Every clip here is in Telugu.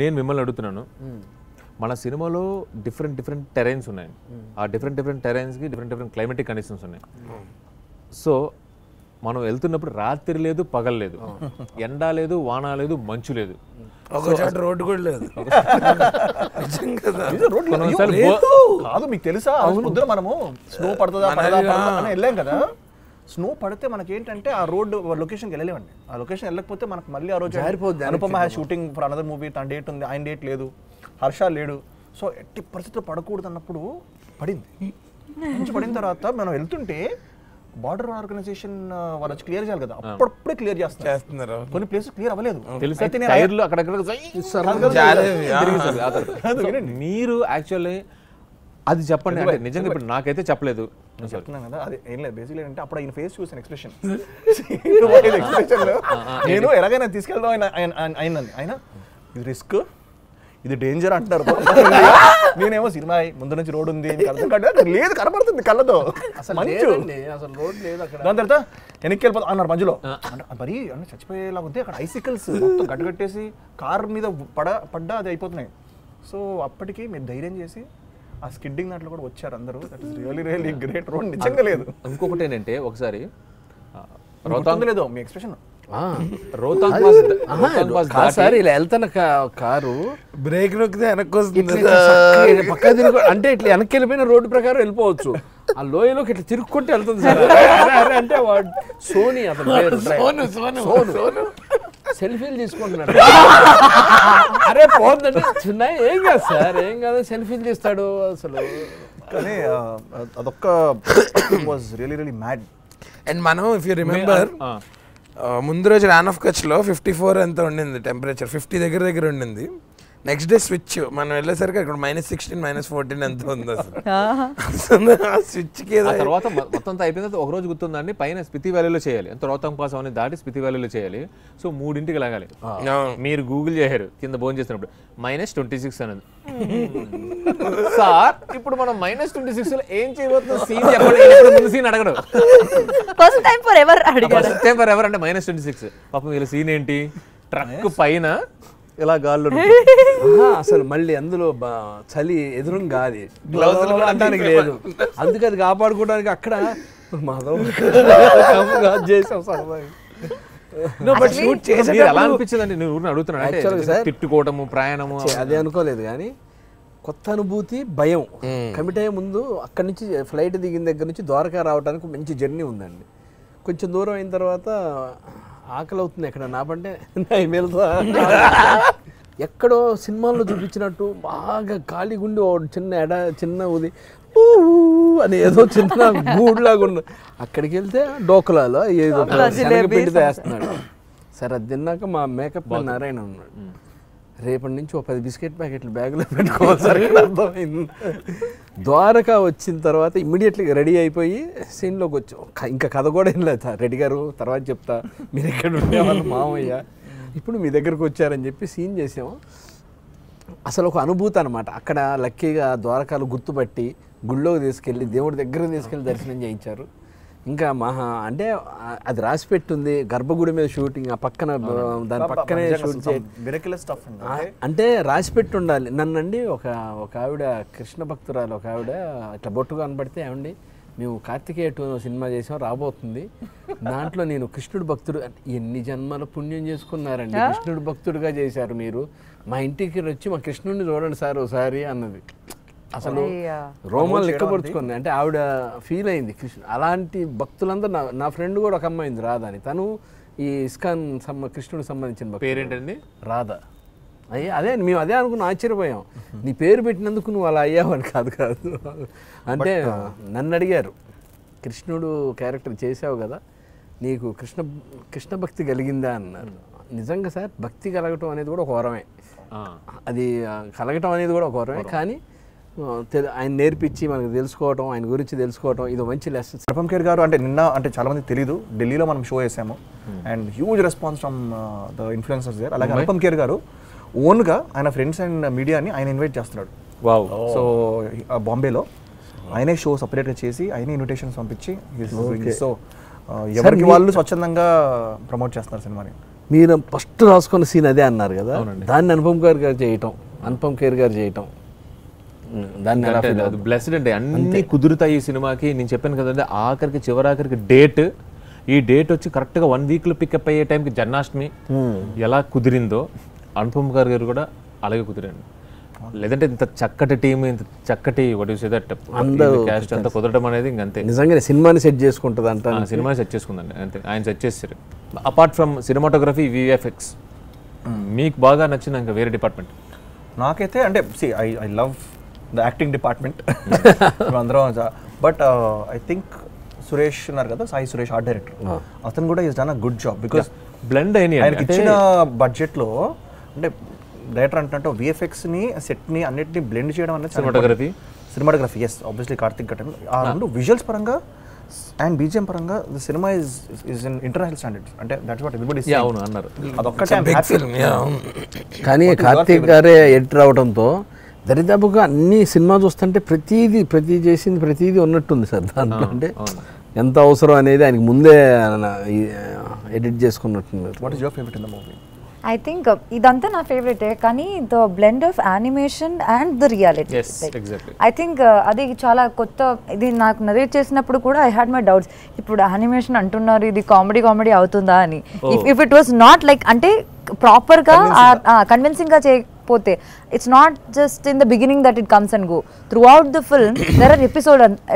నేను మిమ్మల్ని అడుగుతున్నాను, మన సినిమాలో డిఫరెంట్ డిఫరెంట్ టెరైన్స్ ఉన్నాయి, ఆ డిఫరెంట్ డిఫరెంట్ టెరైన్స్కి డిఫరెంట్ డిఫరెంట్ క్లైమాటిక్ కండిషన్స్ ఉన్నాయి. సో మనం వెళ్తున్నప్పుడు రాత్రి లేదు, పగలు లేదు, ఎండ లేదు, వాన లేదు, మంచు లేదు, రోడ్డు కూడా లేదు. కాదు మీకు తెలుసా, మనము స్నో పడుతుందా వెళ్ళాం కదా, స్నో పడితే మనకి ఏంటంటే ఆ రోడ్డు లొకేషన్కి వెళ్ళలేమండి. ఆ లొకేషన్ వెళ్ళకపోతే మనకు మళ్ళీ ఆ రోజు జారిపోద్ది. Anupama has shooting for another movie, తన డేట్ ఉంది, ఆయన డేట్ లేదు, హర్ష లేడు. సో ఎట్టి పరిస్థితులు పడకూడదు అన్నప్పుడు పడింది. మంచి పడిన తర్వాత మనం వెళ్తుంటే బార్డర్ ఆర్గనైజేషన్ వాళ్ళు వచ్చి క్లియర్ చేయాలి కదా, అప్పుడప్పుడే క్లియర్ చేస్తున్నారు. కొన్ని ప్లేసెస్ క్లియర్ అవ్వలేదు. మీరు యాక్చువల్లీ అది చెప్పండి అంటే నిజంగా ఇప్పుడు నాకైతే చెప్పలేదు, నేను చెప్తున్నాను కదా, అది ఏం లేదు. బేసిక్లీ అంటే అప్పుడు ఆయన ఫేస్ చూసిన ఎక్స్ప్రెషన్, నేను ఎలాగైనా తీసుకెళ్దాం అయినండి. ఆయన ఇది రిస్క్, ఇది డేంజర్ అంటున్నారు. నేనేమో సినిమా ముందు నుంచి రోడ్ ఉంది లేదు, కనబడుతుంది కళ్ళతో, అసలు రోడ్ లేదు. దాని తర్వాత వెనక్కి వెళ్ళిపోతా అన్నారు మధ్యలో, మరి చచ్చిపోయేలా ఉంది. అక్కడ ఐసికల్స్ మొత్తం కట్టుకట్టేసి కార్ మీద పడ్డా అది అయిపోతున్నాయి. సో అప్పటికి మీరు ధైర్యం చేసి ఆ స్కిడ్డింగ్ దాంట్లో కూడా వచ్చారు అందరూ. That is really really great. Road నిజంగా లేదు. ఇంకొకటి ఏంటంటే ఒకసారి లేదు మీ ఎక్స్ప్రెషన్ ఇలా వెళ్తాను, కారు బ్రేక్ నొక్కితే వెనక్కి వస్తుంది, పక్క తిరుగు అంటే ఇట్లా వెనక్కి వెళ్ళిపోయిన రోడ్డు ప్రకారం వెళ్ళిపోవచ్చు. ఆ లోయలోకి ఇట్లా తిరుక్కుంటే వెళ్తుంది సార్ అంటే వాడు సోనీ, అతను సెల్ఫీలు తీసుకుంటున్నాడు. అరే పోతుందంటే చిన్న ఏం కాదు సార్, ఏం కాదు, సెల్ఫీలు తీస్తాడు అసలు. కానీ అదొక్క was really really mad. And మనం ఇఫ్ యూ రిమెంబర్ ముందు రోజు రాన్ ఆఫ్ కచ్లో 54 ఎంత ఉండింది టెంపరేచర్, 50 దగ్గర ఉండింది. నెక్స్ట్ డే స్విచ్ మనం వెళ్ళేసరికి అక్కడ -16 -14 ఎంత ఉంది అసలు. ఆ స్విచ్కి తర్వాత మొత్తం అయిపోయిన తర్వాత ఒకరోజు గుర్తుందండి, పైన స్పితి వ్యాలీలో చేయాలి, రోహతాంగ్ పాస్ అవన్నీ దాటి స్పితి వ్యాలీలో చేయాలి. సో 3 లాగాలి. మీరు గూగుల్ చేశారు కింద భోజనం చేసినప్పుడు -26 అనేది. సార్ ఇప్పుడు మనం -26 లో ఏం చేయబోతున్న సీన్ చెప్పండి. ముందు సీన్ అడగడం ఫస్ట్ టైం ఫర్ ఎవర్ అడిగారు, ఫస్ట్ టైం ఫర్ ఎవర్ అంటే -26. పాపం వీళ్ళ సీన్ ఏంటి, ట్రక్ పైన ఇలా గాల్లో అసలు, మళ్ళీ అందులో చలి ఎదురు గాలి అంటానికి లేదు. అందుకే అది కాపాడుకోవడానికి అక్కడ మాధవ్ చేసాం సరదాగా. ఎలా అనిపించిందండి? నేను అడుగుతున్నాను, తిట్టుకోవటము, ప్రయాణము అదే అనుకోలేదు, కానీ కొత్త అనుభూతి, భయం. కమిట్ అయ్యే ముందు అక్కడి నుంచి ఫ్లైట్ దిగిన దగ్గర నుంచి ద్వారకా రావడానికి మంచి జర్నీ ఉందండి. కొంచెం దూరం అయిన తర్వాత ఆకలి అవుతుంది ఎక్కడ నాపంటే ఎక్కడో సినిమాల్లో చూపించినట్టు బాగా ఖాళీగుండి చిన్న ఉది అని ఏదో చిన్న గూడులాగా ఉన్న అక్కడికి వెళ్తే డోకులాలో ఏదో పిండితో వేస్తున్నాడు. సరే అది తిన్నాక మా మేకప్ నారాయణ ఉన్నాడు, రేపటి నుంచి ఒక 10 బిస్కెట్ ప్యాకెట్లు బ్యాగులో పెట్టుకోవాలి అర్థమైంది. ద్వారకా వచ్చిన తర్వాత ఇమ్మీడియట్లీగా రెడీ అయిపోయి సీన్లోకి వచ్చాం. ఇంకా కథ కూడా ఏం లేదు, రెడ్డి గారు తర్వాత చెప్తా, మీరు ఎక్కడ ఉండేవాళ్ళు మామయ్య, ఇప్పుడు మీ దగ్గరకు వచ్చారని చెప్పి సీన్ చేసాము. అసలు ఒక అనుభూతి అనమాట. అక్కడ లక్కీగా ద్వారకాలు గుర్తుపట్టి గుళ్ళోకి తీసుకెళ్ళి దేవుడి దగ్గర తీసుకెళ్ళి దర్శనం చేయించారు. ఇంకా మహా అంటే అది రాసి పెట్టుంది, గర్భగుడి మీద షూటింగ్, ఆ పక్కన దాని పక్కనే షూట్ చేయాలి అంటే రాసి పెట్టి ఉండాలి. నన్నండి ఒక ఆవిడ కృష్ణ భక్తురాలు, ఒక ఆవిడ ఇట్లా బొట్టు కనబడితే, ఏమండి మేము కార్తికేయ 2 సినిమా చేసాం రాబోతుంది, దాంట్లో నేను కృష్ణుడు భక్తుడు. ఎన్ని జన్మల పుణ్యం చేసుకున్నారండి, కృష్ణుడు భక్తుడుగా చేశారు మీరు, మా ఇంటికి వచ్చి మా కృష్ణుడిని చూడండి సార్ ఒకసారి అన్నది. అసలు రోమాలు లెక్కపరుచుకుంది అంటే ఆవిడ ఫీల్ అయింది. కృష్ణ అలాంటి భక్తులందరూ నా ఫ్రెండ్ కూడా ఒక అమ్మాయింది రాధని, తను ఈ ఇస్కాన్ కృష్ణుడికి సంబంధించిన పేరేంటండి రాధ అయ్యా. అదే మేము అదే అనుకుని ఆశ్చర్యపోయాం, నీ పేరు పెట్టినందుకు నువ్వు అలా అయ్యావని కాదు అంటే నన్ను అడిగారు, కృష్ణుడు క్యారెక్టర్ చేసావు కదా నీకు కృష్ణ భక్తి కలిగిందా అన్నారు. నిజంగా సార్ భక్తి కలగటం అనేది కూడా ఒక వరమే, అది కలగటం అనేది కూడా ఒక వరమే, కానీ ఆయన నేర్పించి మనకు తెలుసుకోవటం, ఆయన గురించి తెలుసుకోవటం ఇదో మంచి లెసన్. సర్పం కేర్ గారు అంటే నిన్న అంటే చాలామంది తెలీదు, ఢిల్లీలో మనం షో చేసాము and huge response from the influencers there. అలాగే సర్పం కేర్ గారు ఓన్గా ఆయన ఫ్రెండ్స్ అండ్ మీడియాని ఆయన ఇన్వైట్ చేస్తున్నాడు. సో బాంబేలో ఆయనే షో సపరేట్గా చేసి ఆయనే ఇన్విటేషన్స్ పంపించి, సో ఎవరికి వాళ్ళు స్వచ్ఛందంగా ప్రమోట్ చేస్తున్నారు సినిమాని. మీరు ఫస్ట్ రాసుకున్న సీన్ అదే అన్నారు కదా, దాన్ని అనుపమ్ గారు చేయటం, అనుపమ్ ఖేర్ గారు చేయటం, దాన్ని బ్లెస్డ్ అంటే అన్నీ కుదురుతాయి ఈ సినిమాకి. నేను చెప్పాను కదండి ఆఖరికి చివరాఖరికి డేట్, ఈ డేట్ వచ్చి కరెక్ట్గా 1 వీక్లో పికప్ అయ్యే టైంకి జన్మాష్టమి ఎలా కుదిరిందో అనుపమ్ ఖేర్ గారు కూడా అలాగే కుదిరండి. లేదంటే ఇంత చక్కటి టీం, ఇంత చక్కటి క్యాస్ట్ అంతా కుదరడం అనేది ఇంకంతే. నిజంగా సినిమాని సెట్ చేసుకుంటుంది అంటే సినిమాని సెట్ చేసుకుందండి అంతే, ఆయన సెట్ చేస్తారు. అపార్ట్ ఫ్రమ్ సినిమాటోగ్రఫీ, విఎఫ్ఎక్స్ మీకు బాగా నచ్చింది ఇంకా వేరే డిపార్ట్మెంట్? నాకైతే అంటే I love the acting department అందరం, బట్ ఐ థింక్ సురేష్ ఉన్నారు కదా, సాయి సురేష్ ఆర్ట్ డైరెక్టర్, అతను కూడా is done a good job. Because blend అయిన ఆయనకి ఇచ్చిన బడ్జెట్లో అంటే డైరెక్టర్ అంటే విఎఫ్ఎక్స్ని సెట్ని అన్నిటిని బ్లెండ్ చేయడం అనేది cinematography. Cinematography yes obviously Karthik ఘటన, ఆ రెండు విజువల్స్ పరంగా అండ్ బీజిఎం పరంగా the cinema is is in international standards అంటే దట్స్ వాట్ ఎవరీబడీ ఇస్. అవును అన్నారు అదొక్కటే హ్యాపీ. కానీ కార్తిక్ గారే ఎడిటర్ అవడంతో దరిదాపుగా అన్ని సినిమా చూస్తుంటే ప్రతిదీ చేసింది, ప్రతిదీ ఉన్నట్టుంది సార్ దాంట్లో. అంటే ఎంత అవసరం అనేది ఆయనకి ముందే ఎడిట్ చేసుకున్నట్టున్నారు. What is your favourite in the movie? I think idantha na favorite kani the blend of animation and the reality. Yes, like, exactly. I think adi chaala kotta idi naaku narrate chesinappudu kuda I had my doubts. Ippudu animation antunnaru idi comedy avutunda ani. If it was not like ante proper ga convincing ga cheyapothe it's not just in the beginning that it comes and go. Throughout the film there are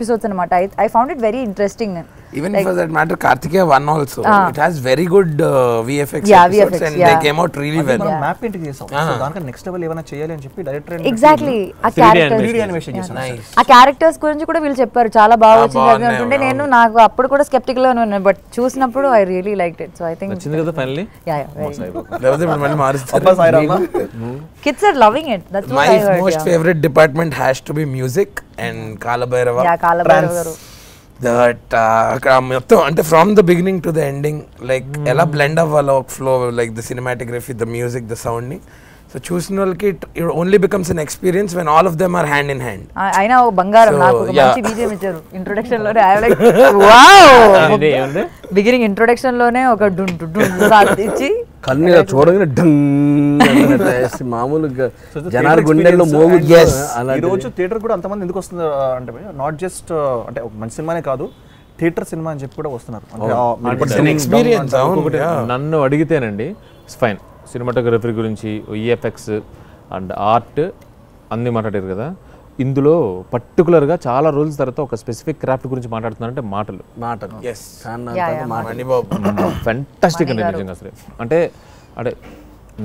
episodes anamata. I found it very interesting. Even like, for that matter, Karthikeya 1 also, it has very good VFX episodes and they came out really well. Map into this, so danka next level evana cheyali ani cheppi director exactly a character 3D animation chesanu. A characters gurinchi kuda veelu chepparu chaala baa vachindi antunte nenu naaku appudu kuda skeptical ga unna, but chusinappudu I really liked it, so I think nachindi kada finally. Levade mali maaristha appa sairama kids are loving it. That's what I heard. My most favorite department has to be music and Kalabairava. Yeah, Kalabairava that అంటే from the beginning to the ending like ఎలా బ్లెండ్ అవ్వాలో flow like the cinematography, the music, the సౌండ్ని. సో చూసిన వాళ్ళకి it only becomes an experience when all of them are hand in hand. అయినా బంగారం బిగినింగ్ ఇంట్రొడక్షన్ లోనే ఒక ఇచ్చి కన్ను చూడగానే డంగ్ మామూలుగా జనాల గుండెల్లో మోగుద్ది. ఈరోజు థియేటర్ కూడా అంతమంది ఎందుకు వస్తున్నారు అంటే నాట్ జస్ట్ అంటే మంచి సినిమానే కాదు, థియేటర్ సినిమా అని చెప్పి కూడా వస్తున్నారు. నన్ను అడిగితేనండి ఫైన్ సినిమాటోగ్రఫీ గురించి, ఈఎఫ్ఎక్స్ అండ్ ఆర్ట్ అన్నీ మాట్లాడారు కదా, ఇందులో పర్టికులర్గా చాలా రోజుల తర్వాత ఒక స్పెసిఫిక్ క్రాఫ్ట్ గురించి మాట్లాడుతున్నారంటే మాటలు ఫెంటాస్టిక్ అండి నిజంగా. అసలు అంటే అంటే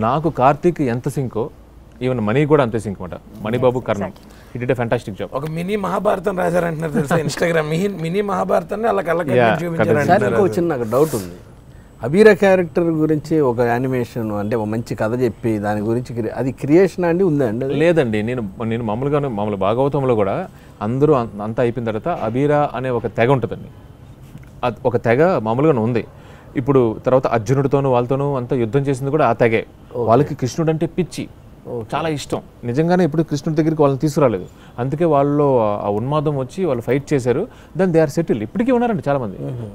నాకు కార్తీక్ ఎంత సింకో ఈవెన్ మనీ కూడా అంతే సింక్ అనమాట. Manibabu Karnam it it a fantastic job. ఒక మినీ మహాభారతం రాశారంటున్నారు తెలుసా ఇన్స్టాగ్రామ్, మినీ మహాభారతాన్ని అలా కళ్ళకి. చిన్న డౌట్ ఉంది అబీరా క్యారెక్టర్ గురించి, ఒక యానిమేషన్ అంటే ఒక మంచి కథ చెప్పి దాని గురించి అది క్రియేషన్ అండి ఉందండి? లేదండి, నేను మామూలు భాగవతంలో కూడా అందరూ అంతా అయిపోయిన తర్వాత అబీరా అనే ఒక తెగ ఉంటుందండి, ఒక తెగ మామూలుగానే ఉంది. ఇప్పుడు తర్వాత అర్జునుడితోనూ వాళ్ళతోనూ అంతా యుద్ధం చేసింది కూడా ఆ తెగే. వాళ్ళకి కృష్ణుడు అంటే పిచ్చి, చాలా ఇష్టం. నిజంగానే ఇప్పుడు కృష్ణుడి దగ్గరికి వాళ్ళని తీసుకురాలేదు, అందుకే వాళ్ళు ఆ ఉన్మాదం వచ్చి వాళ్ళు ఫైట్ చేశారు. Then they are settle. ఇప్పటికీ ఉన్నారండి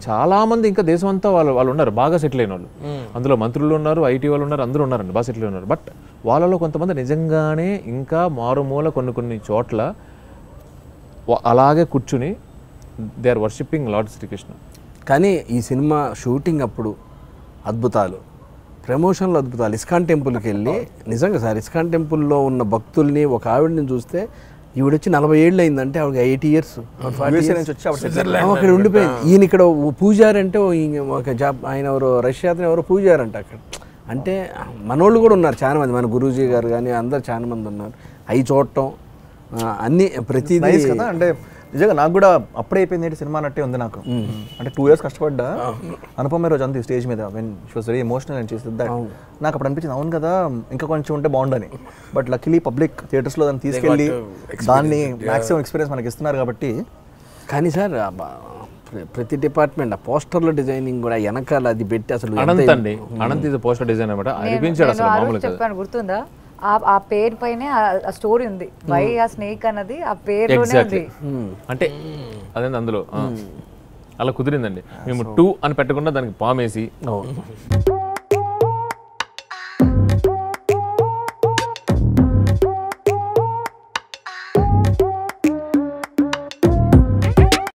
చాలా మంది ఇంకా దేశం అంతా వాళ్ళు ఉన్నారు బాగా సెటిల్ అయిన వాళ్ళు. అందులో మంత్రులు ఉన్నారు, ఐటీ వాళ్ళు ఉన్నారు, అందరూ ఉన్నారండి బాగా సెటిల్ ఉన్నారు. బట్ వాళ్ళలో కొంతమంది నిజంగానే ఇంకా మారుమూల కొన్ని చోట్ల అలాగే కూర్చుని they are worshipping lord Srikrishna. కానీ ఈ సినిమా షూటింగ్ అప్పుడు అద్భుతాలు, ప్రమోషన్లు అద్భుతాలు. ఇస్కాన్ టెంపుల్కి వెళ్ళి నిజంగా సార్ ఇస్కాన్ టెంపుల్లో ఉన్న భక్తుల్ని ఒక ఆవిడని చూస్తే ఈవిడొచ్చి 40 ఏళ్ళు అయిందంటే ఆవిడ 80 years అక్కడ ఉండిపోయింది. ఈయన ఇక్కడ పూజారి అంటే ఒక జాబ్, ఆయన ఎవరో రష్యాతో ఎవరో పూజారి అంటే అక్కడ. అంటే మనోళ్ళు కూడా ఉన్నారు చాలా మంది, మన గురూజీ గారు కానీ అందరు చాలా మంది ఉన్నారు. అవి చూడటం అన్ని ప్రతిదీ కదా. అంటే నిజంగా నాకు కూడా అప్పుడే అయిపోయింది ఏంటి సినిమా అన్నట్టే ఉంది నాకు. అంటే 2 years కష్టపడ్డా అనుపమ రోజు అంత స్టేజ్ మీద when she was very emotional and she said that, నాకు అప్పుడు అనిపించింది అవును కదా ఇంకా కొంచెం ఉంటే బాగుండని. బట్ లక్కీలీ పబ్లిక్ థియేటర్స్లో దాన్ని తీసుకెళ్ళి దాన్ని మ్యాక్సిమం ఎక్స్పీరియన్స్ మనకి ఇస్తున్నారు కాబట్టి. కానీ సార్ ప్రతి డిపార్ట్మెంట్ ఆ పోస్టర్ల డిజైనింగ్ కూడా వెనకాల అది పెట్టి అసలు అనంత్ ఇది పోస్టర్ డిజైన్ అనమాట అనిపించాడు గుర్తుందా? ఆ పేరు పైనే ఆ స్టోరీ ఉంది, వై ఆ స్నేక్ అన్నది ఆ పేరులోనే ఉంది. అంటే అదే అందులో అలా కుదిరిందండి. మేము 2 అని పెట్టకుండా దానికి పామేసి